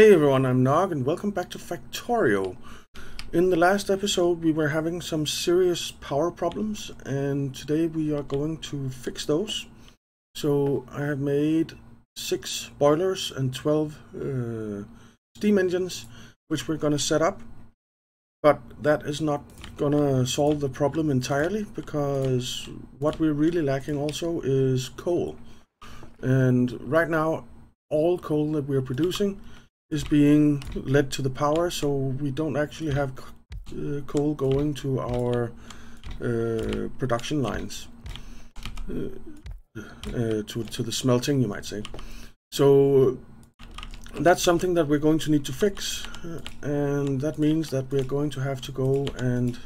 Hey everyone, I'm Nog and welcome back to Factorio. In the last episode we were having some serious power problems and today we are going to fix those. So I have made 6 boilers and 12 steam engines, which we're gonna set up. But that is not gonna solve the problem entirely, because what we're really lacking also is coal. And right now all coal that we're producing is being led to the power, so we don't actually have coal going to our production lines, to the smelting, you might say. So that's something that we're going to need to fix, and that means that we're going to have to go and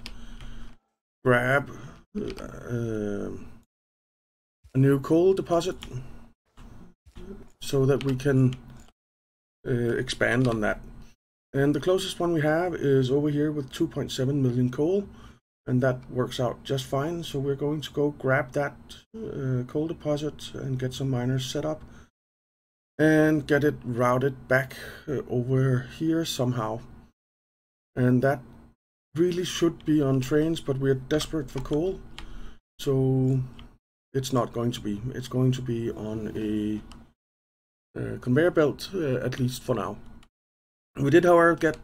grab a new coal deposit so that we can expand on that. And the closest one we have is over here with 2.7 million coal, and that works out just fine. So we're going to go grab that coal deposit and get some miners set up and get it routed back over here somehow. And that really should be on trains, but we're desperate for coal, so it's not going to be. It's going to be on a conveyor belt, at least for now. We did, however, get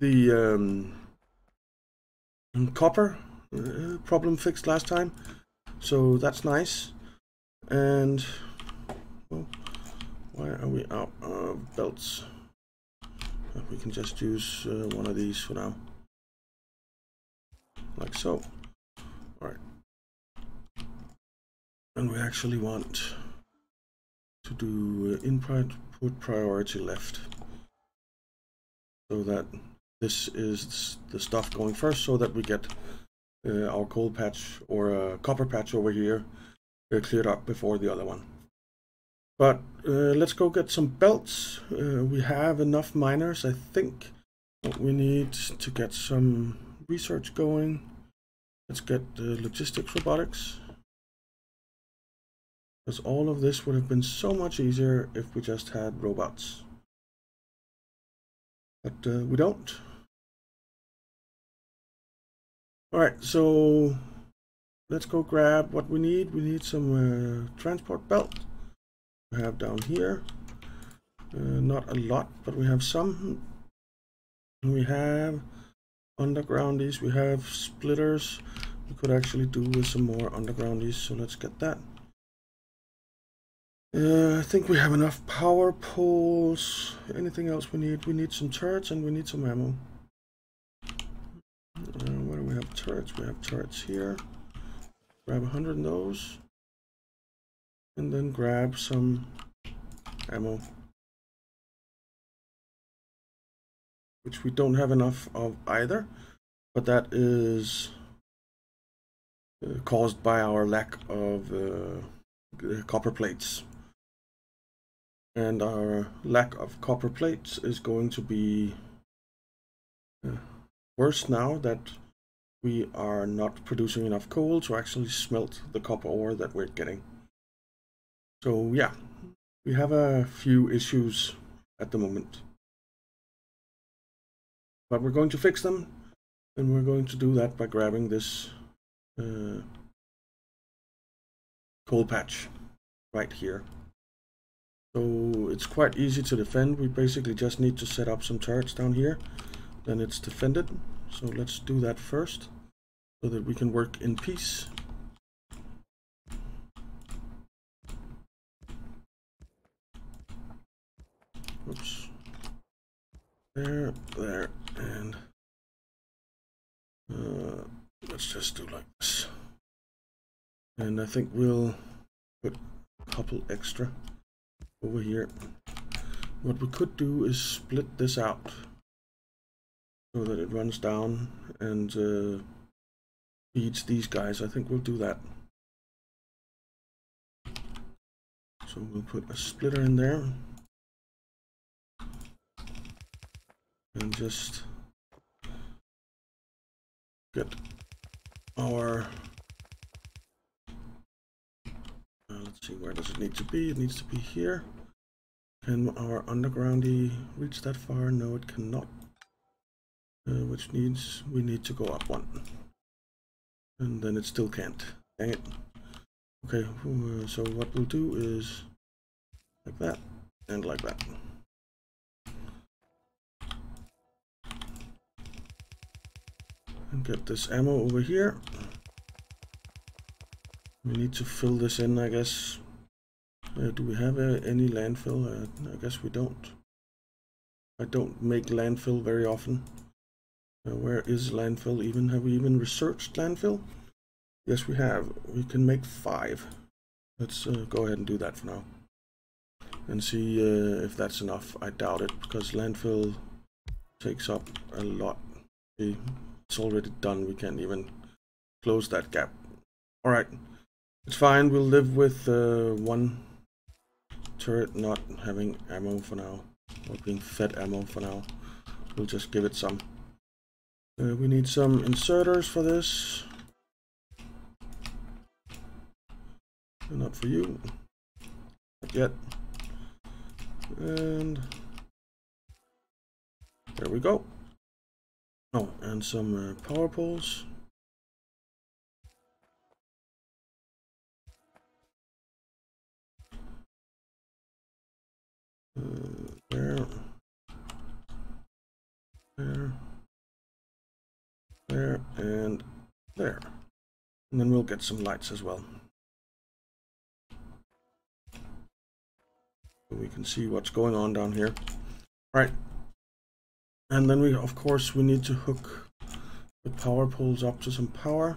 the copper problem fixed last time, so that's nice. And well, why are we out of belts? We can just use one of these for now, like so. All right, and we actually want to do input priority left, so that this is the stuff going first, so that we get our coal patch or copper patch over here cleared up before the other one. But let's go get some belts. We have enough miners, I think. But we need to get some research going. Let's get the logistics robotics, because all of this would have been so much easier if we just had robots. But we don't. Alright, so let's go grab what we need. We need some transport belt. We have down here. Not a lot, but we have some. And we have undergroundies. We have splitters. We could actually do with some more undergroundies, so let's get that. I think we have enough power poles. Anything else we need? We need some turrets and we need some ammo. Where do we have turrets? We have turrets here. Grab 100 of those. And then grab some ammo, which we don't have enough of either. But that is caused by our lack of copper plates. And our lack of copper plates is going to be worse now that we are not producing enough coal to actually smelt the copper ore that we're getting. So yeah, we have a few issues at the moment. But we're going to fix them, and we're going to do that by grabbing this coal patch right here. So it's quite easy to defend. We basically just need to set up some turrets down here, then it's defended. So let's do that first, so that we can work in peace. Oops. There, there, and let's just do like this. And I think we'll put a couple extra over here. What we could do is split this out so that it runs down and feeds these guys. I think we'll do that. So we'll put a splitter in there and just get our let's see, where does it need to be? It needs to be here. Can our undergroundy reach that far? No, it cannot. Which means we need to go up one. And then it still can't. Dang it. Okay, so what we'll do is like that and like that. And get this ammo over here. We need to fill this in, I guess. Do we have any landfill? I guess we don't. I don't make landfill very often. Where is landfill even? Have we even researched landfill? Yes, we have. We can make 5. Let's go ahead and do that for now. And see if that's enough. I doubt it, because landfill takes up a lot. It's already done. We can't even close that gap. Alright. It's fine. We'll live with one turret not having ammo for now. Or being fed ammo for now. We'll just give it some. We need some inserters for this. Not for you. Not yet. And there we go. Oh, and some power poles. There, and there. And then we'll get some lights as well. So we can see what's going on down here. Right. And then we, of course, we need to hook the power poles up to some power.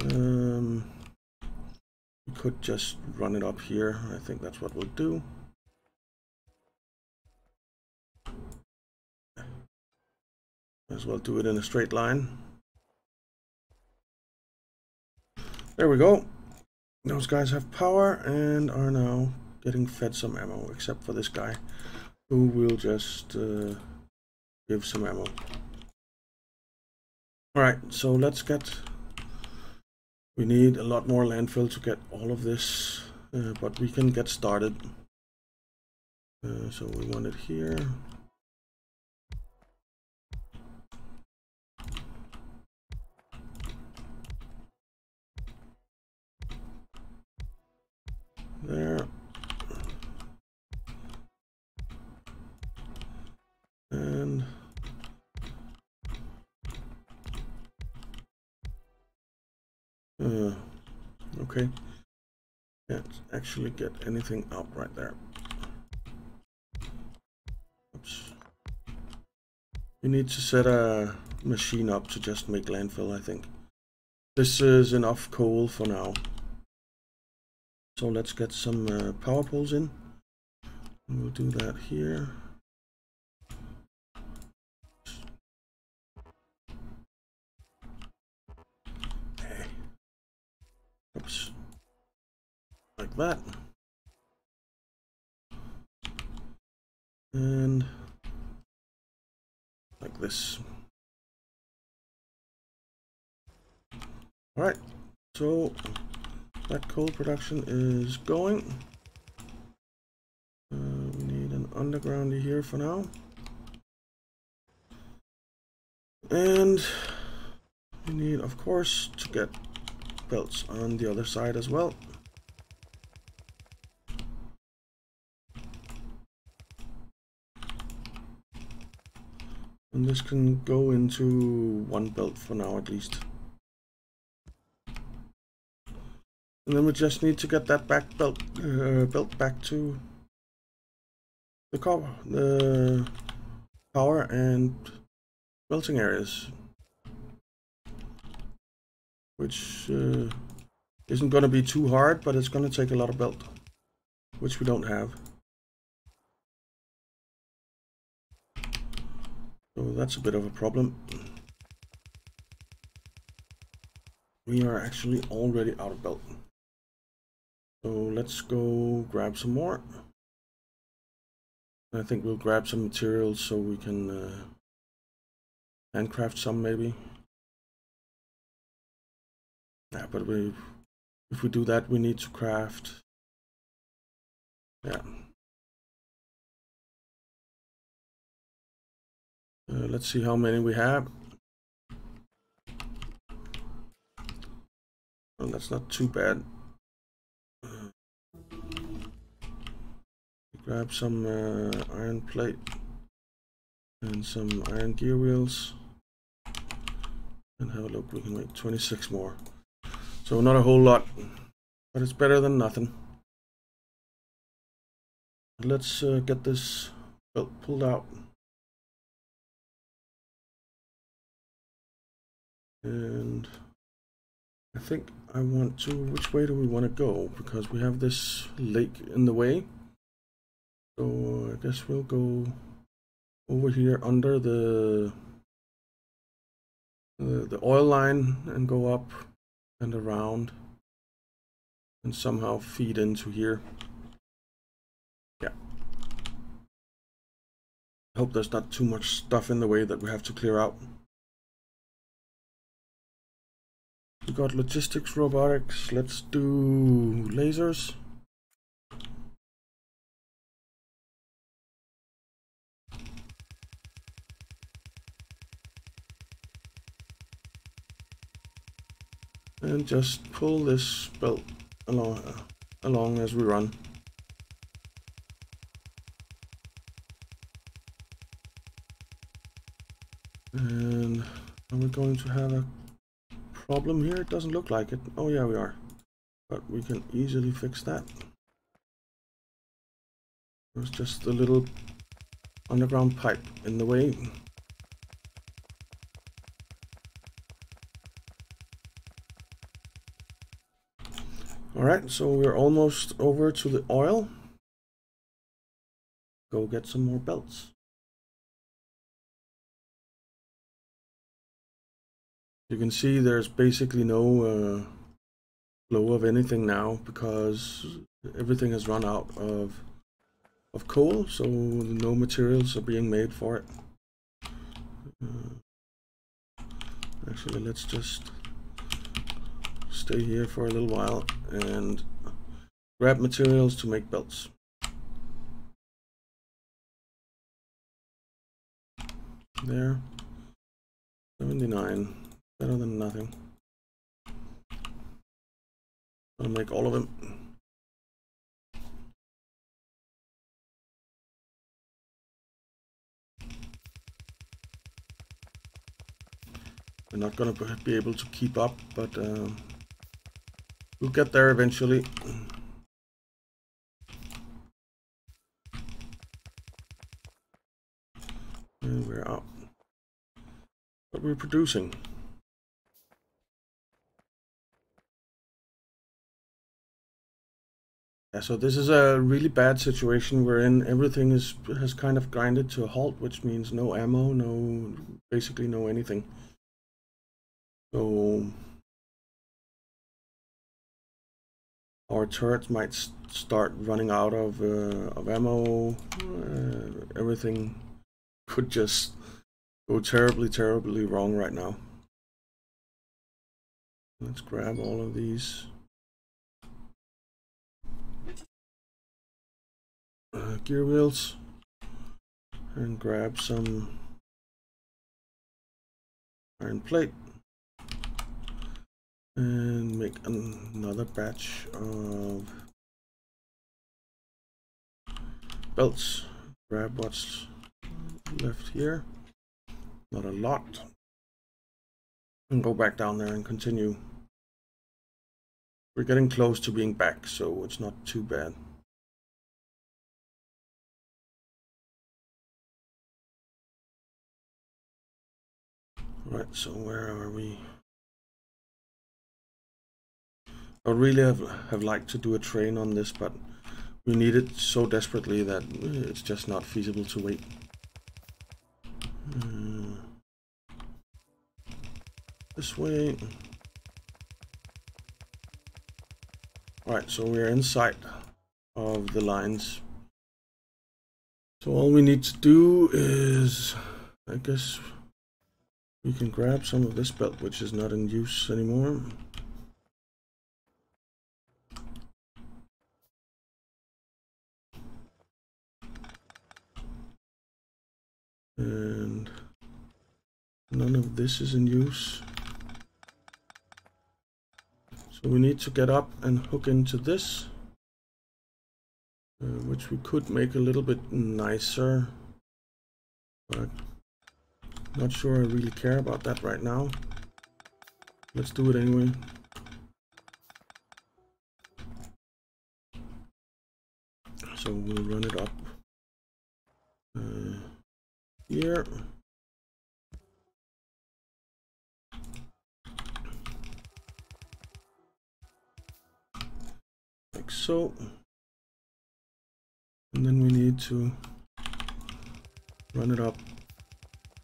We could just run it up here. I think that's what we'll do. As well do it in a straight line. There we go. Those guys have power and are now getting fed some ammo, except for this guy, who will just give some ammo. Alright, so let's get... We need a lot more landfill to get all of this, but we can get started. So we want it here. There. And okay. Can't actually get anything out right there. Oops. We need to set a machine up to just make landfill, I think. This is enough coal for now. So let's get some power poles in. We'll do that here. Okay. Oops. Like that. And like this. All right. So that coal production is going. We need an undergroundy here for now. And we need, of course, to get belts on the other side as well. And this can go into one belt for now at least. And then we just need to get that back belt back to the power and melting areas, which isn't going to be too hard, but it's going to take a lot of belt, which we don't have. So that's a bit of a problem. We are actually already out of belt. So let's go grab some more. I think we'll grab some materials so we can handcraft some maybe. Yeah, but if we do that, we need to craft. Yeah, Let's see how many we have. Well, that's not too bad. Grab some iron plate and some iron gear wheels and have a look. We can make 26 more, so not a whole lot, but it's better than nothing. Let's get this belt pulled out. And I think I want to, which way do we want to go? Because we have this lake in the way. So I guess we'll go over here under the oil line and go up and around and somehow feed into here. Yeah. I hope there's not too much stuff in the way that we have to clear out. We got logistics, robotics. Let's do lasers. And just pull this belt along as we run. And are we going to have a problem here? It doesn't look like it. Oh yeah, we are. But we can easily fix that. There's just a little underground pipe in the way. Alright, so we're almost over to the oil. Go get some more belts. You can see there's basically no flow of anything now because everything has run out of coal, so no materials are being made for it. Actually, let's just stay here for a little while and grab materials to make belts. There. 79. Better than nothing. I'll make all of them. We're not going to be able to keep up, but we'll get there eventually. And we're out. But we're producing. Yeah, so this is a really bad situation we're in. Everything has kind of grinded to a halt, which means no ammo, basically no anything. So our turrets might start running out of ammo. Everything could just go terribly, terribly wrong right now. Let's grab all of these. Gear wheels. And grab some iron plate. And make another batch of belts. Grab what's left here, not a lot, and go back down there and continue. We're getting close to being back, so it's not too bad. All right, so where are we? I really have liked to do a train on this, but we need it so desperately that it's just not feasible to wait. This way. Alright, so we're inside of the lines. So all we need to do is, I guess, we can grab some of this belt, which is not in use anymore. And None of this is in use. So we need to get up and hook into this, which we could make a little bit nicer, but not sure I really care about that right now. Let's do it anyway. So we'll run it up here. Like so. And then we need to run it up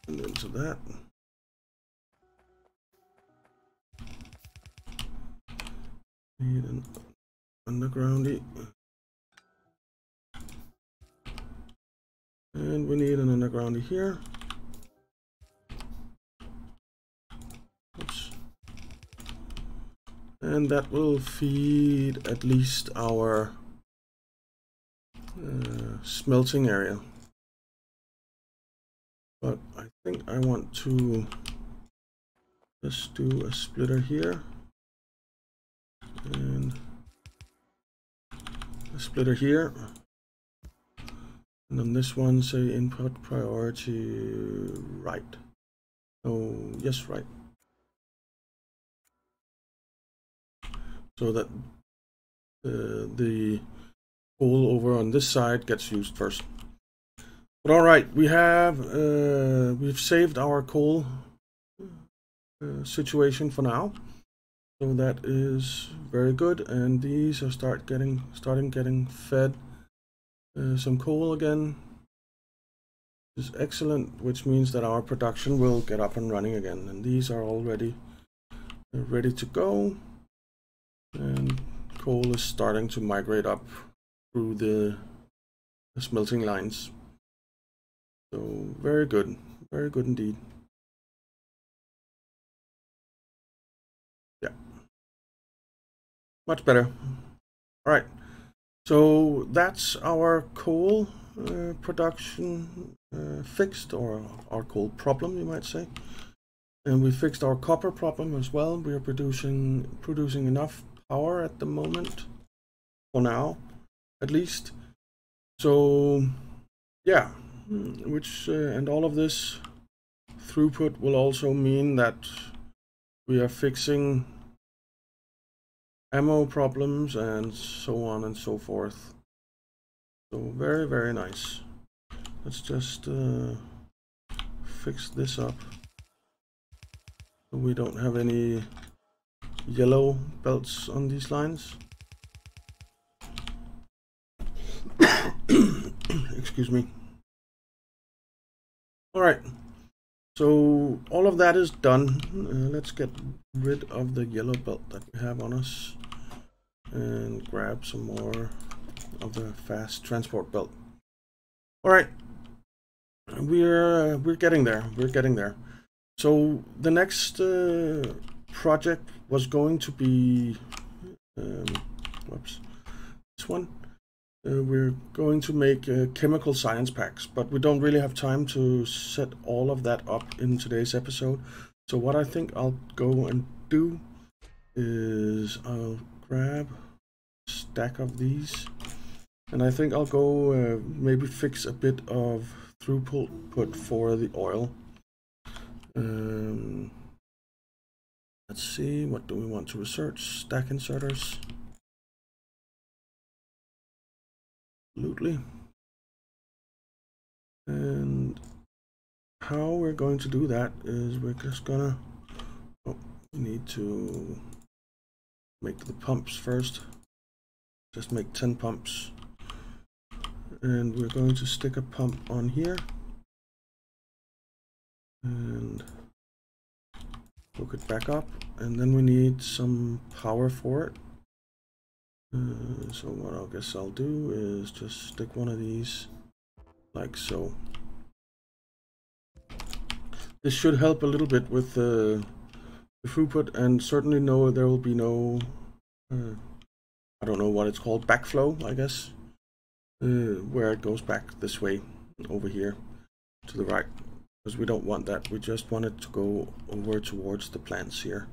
and into that. Need an undergroundy. And we need an undergroundy here. Oops. And that will feed at least our smelting area. But I think I want to just do a splitter here and a splitter here, and on this one say input priority right. Oh yes, right, so that the hole over on this side gets used first. But all right, we have we've saved our coal situation for now, so that is very good. And these are starting getting fed some coal again. This is excellent, which means that our production will get up and running again. And these are already ready to go, and coal is starting to migrate up through the smelting lines. So very good indeed. Yeah, much better. All right, so that's our coal production fixed, or our coal problem, you might say. And we fixed our copper problem as well. We are producing enough power at the moment, for now, at least. So yeah. Which and all of this throughput will also mean that we are fixing ammo problems and so on and so forth. So very nice. Let's just fix this up so we don't have any yellow belts on these lines. Excuse me. All right, so all of that is done. Let's get rid of the yellow belt that we have on us and grab some more of the fast transport belt. All right, we're getting there. We're getting there. So the next project was going to be, whoops, this one. We're going to make chemical science packs, but we don't really have time to set all of that up in today's episode. So what I think I'll go and do is I'll grab a stack of these, and I think I'll go maybe fix a bit of throughput for the oil. Let's see, what do we want to research? Stack inserters. Absolutely. And how we're going to do that is we're just gonna, oh, we need to make the pumps first. Just make 10 pumps, and we're going to stick a pump on here and hook it back up, and then we need some power for it. So what I guess I'll do is just stick one of these like so. This should help a little bit with the throughput, and certainly no, there will be no I don't know what it's called, backflow, I guess, where it goes back this way over here to the right. because we don't want that. We just want it to go over towards the plants here.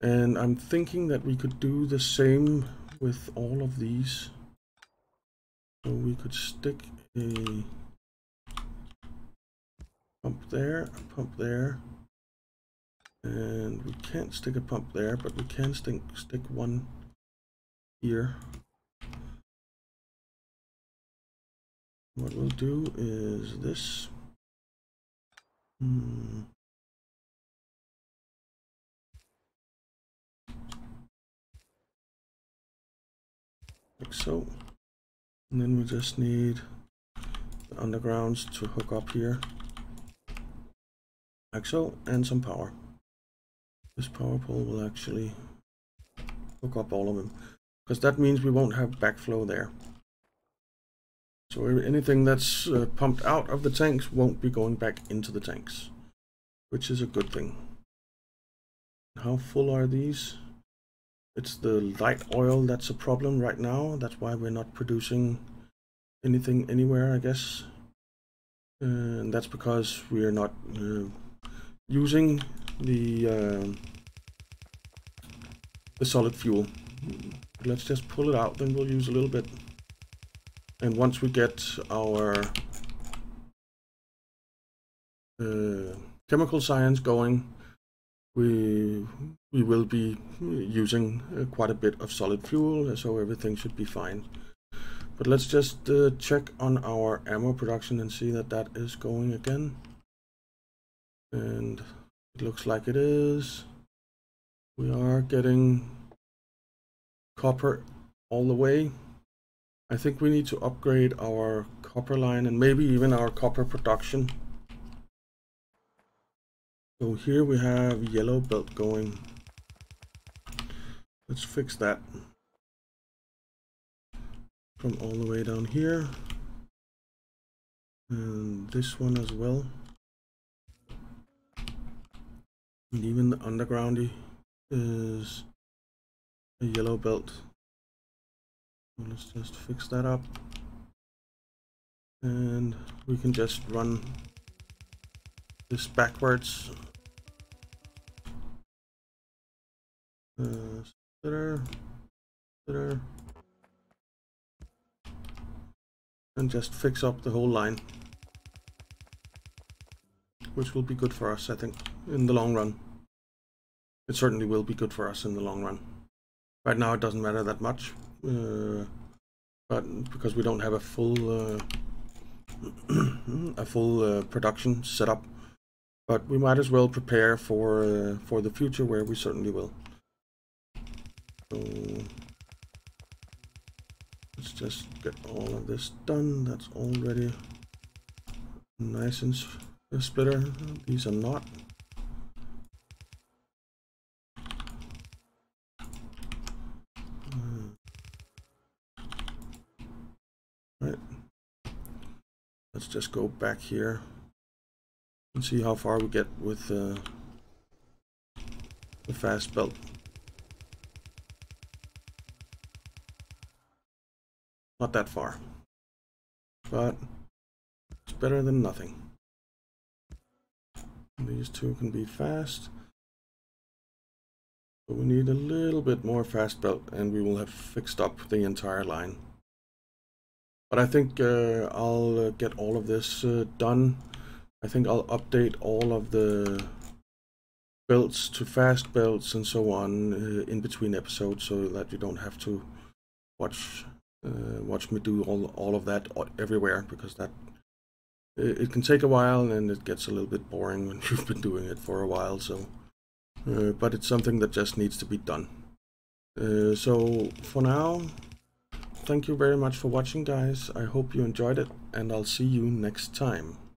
And I'm thinking that we could do the same with all of these. So we could stick a pump there, a pump there. And we can't stick a pump there, but we can stick one here. What we'll do is this. Like so. And then we just need the undergrounds to hook up here. Like so, and some power. This power pole will actually hook up all of them, because that means we won't have backflow there. So anything that's pumped out of the tanks won't be going back into the tanks, which is a good thing. How full are these? It's the light oil that's a problem right now. That's why we're not producing anything anywhere, I guess. And that's because we are not using the solid fuel. Let's just pull it out, then we'll use a little bit. And once we get our chemical science going, we will be using quite a bit of solid fuel, so everything should be fine. But let's just check on our ammo production and see that that is going again. And it looks like it is. We are getting copper all the way. I think we need to upgrade our copper line and maybe even our copper production. So here we have yellow belt going. Let's fix that. From all the way down here. And this one as well. And even the undergroundy is a yellow belt. Let's just fix that up, and we can just run this backwards. And just fix up the whole line, which will be good for us, I think, in the long run. It certainly will be good for us in the long run. Right now it doesn't matter that much, but because we don't have a full production set up, but we might as well prepare for the future, where we certainly will. So let's just get all of this done. That's already nice and splitter. These are not. Right. Let's just go back here and see how far we get with the fast belt. Not that far, but it's better than nothing. These two can be fast, but we need a little bit more fast belt, and we will have fixed up the entire line. But I think I'll get all of this done. I think I'll update all of the belts to fast belts and so on in between episodes, so that you don't have to watch me do all of that everywhere, because that it can take a while and it gets a little bit boring when you've been doing it for a while. So, but it's something that just needs to be done. So for now. Thank you very much for watching, guys. I hope you enjoyed it, and I'll see you next time.